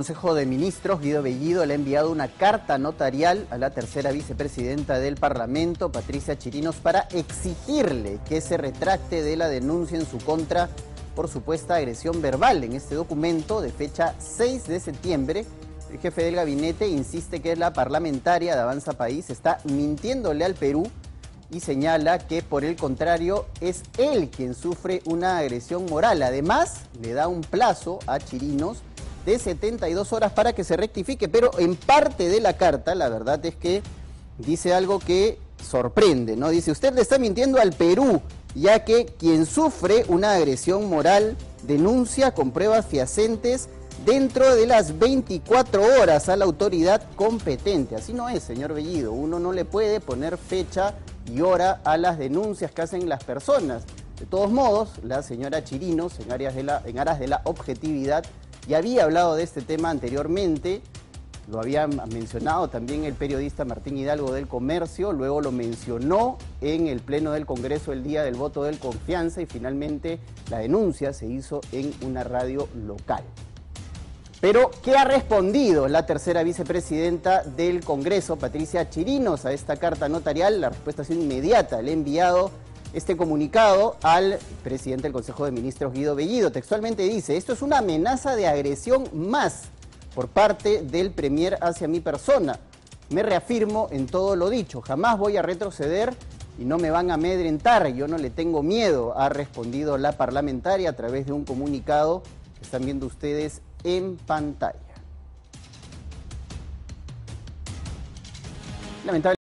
Consejo de Ministros, Guido Bellido, le ha enviado una carta notarial a la tercera vicepresidenta del Parlamento, Patricia Chirinos, para exigirle que se retracte de la denuncia en su contra por supuesta agresión verbal. En este documento, de fecha 6 de septiembre, el jefe del gabinete insiste que la parlamentaria de Avanza País está mintiéndole al Perú y señala que, por el contrario, es él quien sufre una agresión moral. Además, le da un plazo a Chirinos de 72 horas para que se rectifique, pero en parte de la carta la verdad es que dice algo que sorprende, ¿no? Dice: usted le está mintiendo al Perú, ya que quien sufre una agresión moral denuncia con pruebas fehacientes dentro de las 24 horas a la autoridad competente. Así no es, señor Bellido, uno no le puede poner fecha y hora a las denuncias que hacen las personas. De todos modos, la señora Chirinos, en aras de la objetividad, ya había hablado de este tema anteriormente, lo había mencionado también el periodista Martín Hidalgo del Comercio, luego lo mencionó en el Pleno del Congreso el día del voto de confianza y finalmente la denuncia se hizo en una radio local. Pero, ¿qué ha respondido la tercera vicepresidenta del Congreso, Patricia Chirinos, a esta carta notarial? La respuesta ha sido inmediata. Le ha enviado este comunicado al presidente del Consejo de Ministros, Guido Bellido. Textualmente dice: esto es una amenaza de agresión más por parte del premier hacia mi persona. Me reafirmo en todo lo dicho. Jamás voy a retroceder y no me van a amedrentar. Yo no le tengo miedo, ha respondido la parlamentaria a través de un comunicado que están viendo ustedes en pantalla. Lamentablemente.